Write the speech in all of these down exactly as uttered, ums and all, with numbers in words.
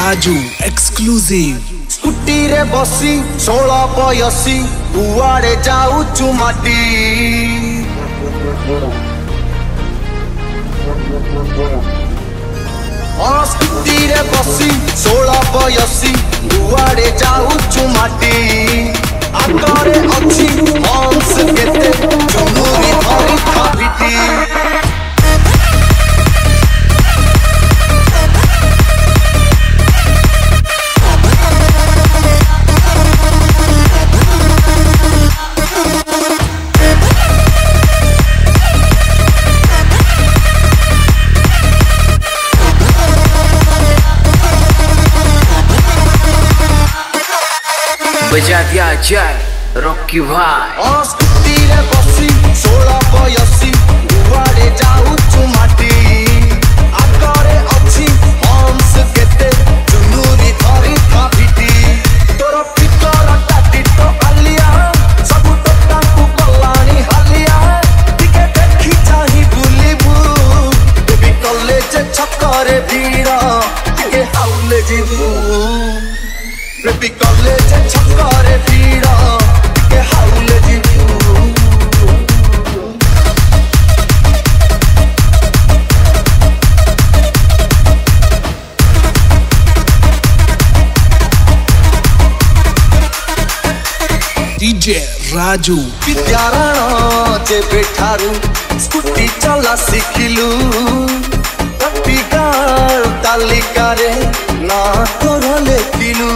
Raju exclusive scooty रे बसी सोला बयसी बुआड़े जाऊ चुमाटी और स्कूटी रे बसी सोला बयसी बुआड़े जाऊ चुमाटी आकारे अच्छी मांस केते चुनुरी धरी थाबीटी बजा दिया जाए रॉकी भाई और स्कूटी रे बसी सोला बयसी बुआड़े जाऊ चुमाटी आकारे अच्छी मांस केते चुनुरी धरी थाबीटी तोर पितर टाटी तो आलिया सब तो ताकू कलाणी हालिया टिके देखी चाहि बुलिबू देवी कॉलेज छक्कर भीड़ टिके हाउले जीबू बेबी कॉलेज छक्कर भीड़ा के हाउले जीवू डीजे राजू विद्यारण जे बेठारू स्कूटी चला सिखिलू पिगार तालिका रे ना तोरा लेखिलू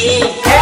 yeah.